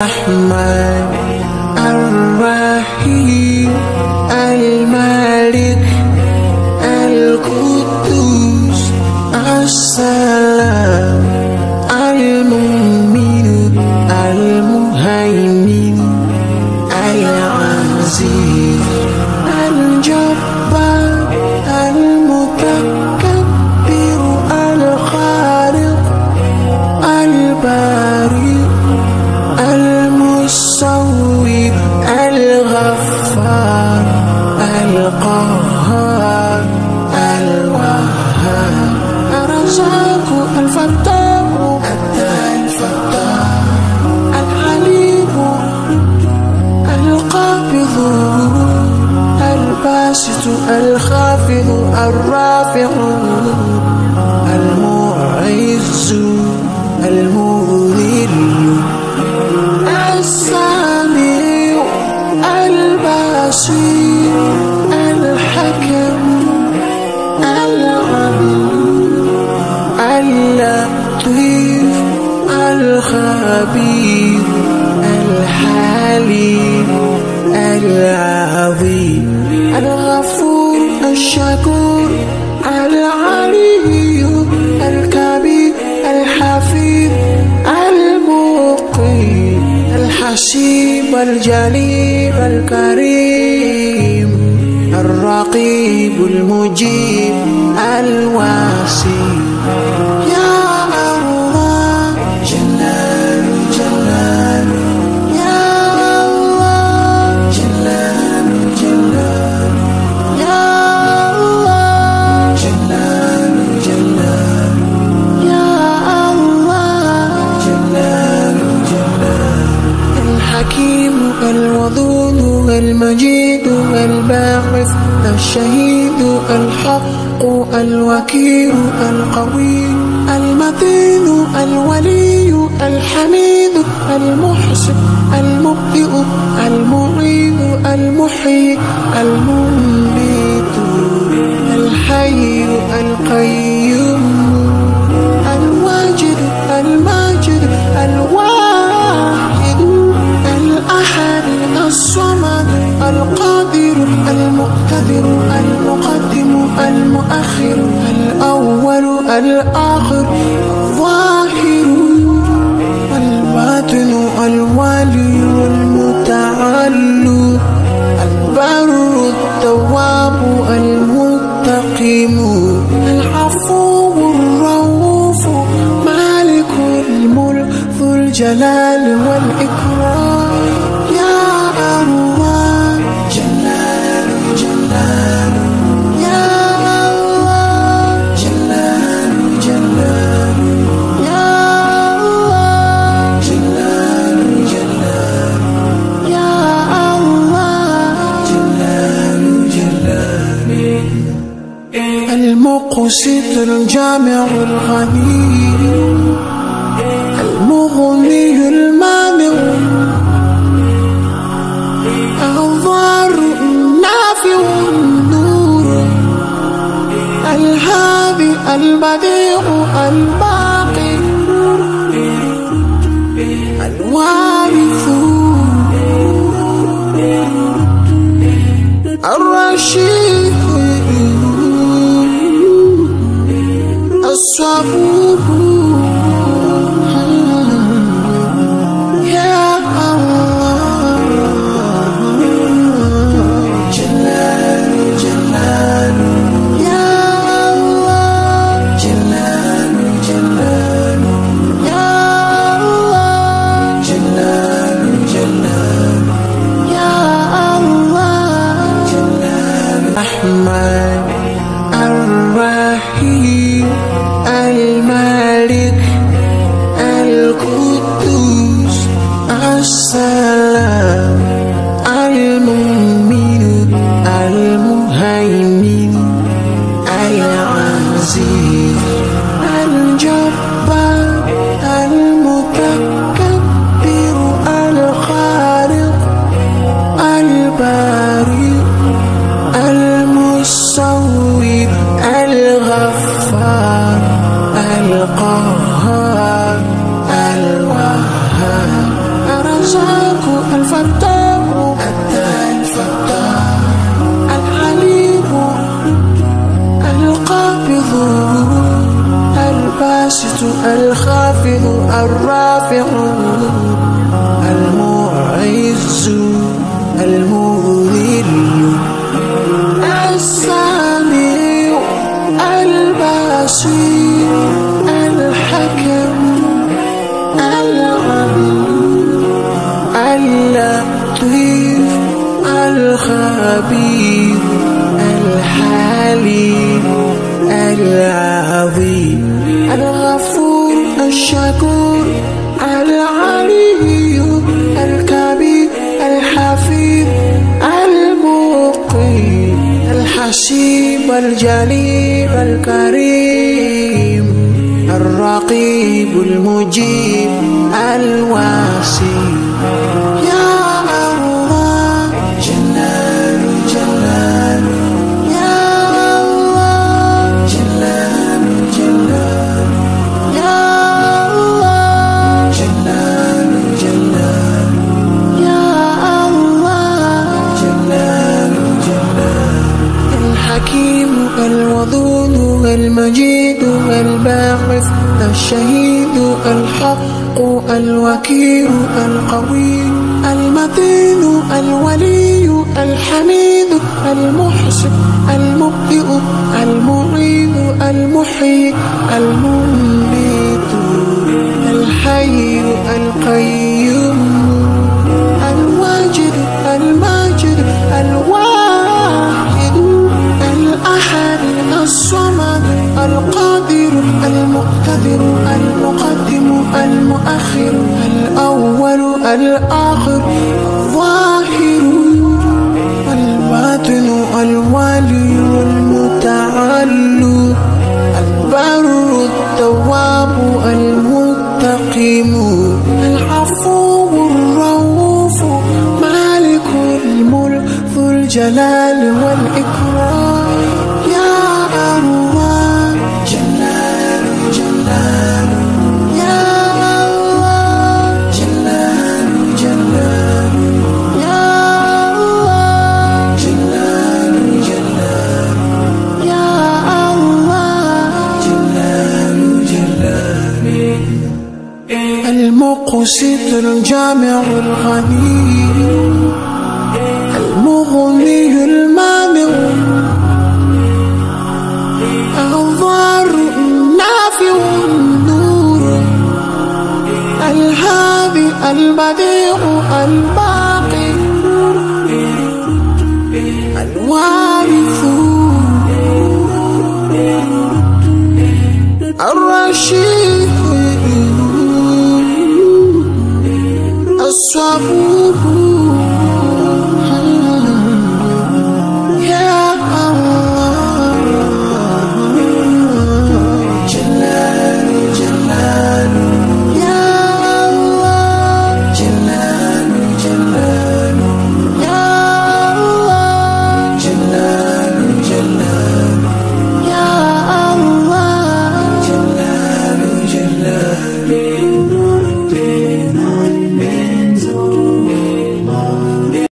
الرحمن الرحيم الملك القدوس السلام المؤمن المهيمن العزيز الجبار المتكبر الخالق البارئ المصور الغفار القهار الوهاب الرزاق الفتاح الفتاح الحليم القابض الباسط الخافض الرافع المعز المذل السميع البصير الحكم العليم اللطيف الخبير الحليم العظيم الغفور الشكور العلي الكبير الحفيظ المقيم الحسيب الجليل الكريم الرقيب المجيب الواسيم يا الله جلال جلال يا الله جلال جلال يا الله جلال جلال يا الله جلال جلال الحكيم الودود المجيد الباعث الشهيد الحق الوكيل القوي المتين الولي الحميد المحسن المبدئ المعيد المحيي المميت الحي القيوم الواجد الماجد الصمد القادر المقتدر المقدم المؤخر الأول الآخر الظاهر الباطن الولي المتعال البر التواب المتقم العفو الرؤوف مالك الملك ذو الجلال والإكرام المقسط الجامع الغني المغني المانع الضار النافع النور الهادي البديع الباقي الوارث الرشيد الصبور الرزاق الفتاح العليم القابض الباسط الخافض الرافع المعز المذل السميع البصير الحكم العليم اللطيف الخبير الحليم العظيم الغفور الشكور العلي الكبير الحفيظ المقيم الحسيب الجليل الكريم الرقيب المجيب الواسع يا الله جلال جلال يا الله جلال جلال يا الله جلال جلال يا الله جلال جلال الحكيم الودود المجيد الباعث الشهيد الحق الوكيل القوي المتين الولي الحميد المحسن المبدئ المعيد المحيي المميت الحي القيوم الواجد الماجد الواحد الأحد الصمد القادر المقتدر المقدم المؤخر الأول الآخر الظاهر الباطن الولي المتعال البر التواب المتقم العفو الرؤوف مالك الملك ذو الجلال والإكرام المقسط الجامع الغني المغني المانع الضار النافع النور الهادي البديع الباقي الوارث الرشيد